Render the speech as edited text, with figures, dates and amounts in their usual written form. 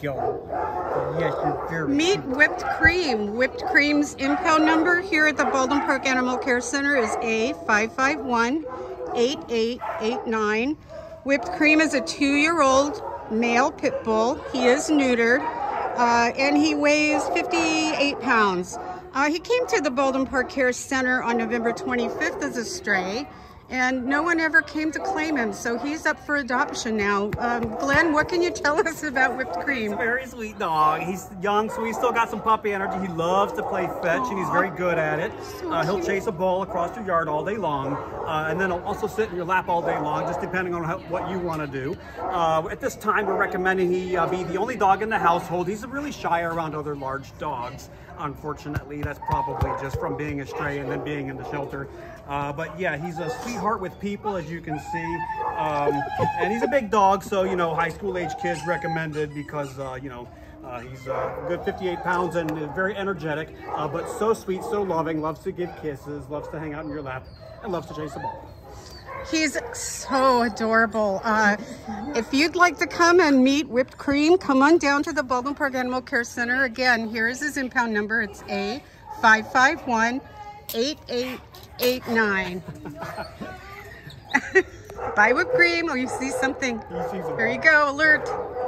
Yes, meat whipped cream. Whipped cream's impound number here at the Baldwin Park Animal Care Center is A5518889. Whipped cream is a 2-year-old male pit bull. He is neutered and he weighs 58 pounds. He came to the Baldwin Park Care Center on November 25th as a stray, and no one ever came to claim him, so he's up for adoption now. Glenn, what can you tell us about Whipped Cream? He's a very sweet dog. He's young, so he's still got some puppy energy. He loves to play fetch, and he's very good at it. So he'll chase a ball across your yard all day long, and then he'll also sit in your lap all day long, just depending on what you want to do. At this time, we're recommending he be the only dog in the household. He's really shy around other large dogs, unfortunately. That's probably just from being a stray and then being in the shelter. But yeah, he's a sweet heart with people, as you can see, and he's a big dog, so high school age kids recommended, because he's a good 58 pounds and very energetic, but so sweet, so loving, loves to give kisses, loves to hang out in your lap, and loves to chase the ball. He's so adorable. If you'd like to come and meet Whipped Cream, come on down to the Baldwin Park Animal Care Center. Again, here's his impound number. It's A5518889. Buy whipped cream, or you see something. There you go, alert.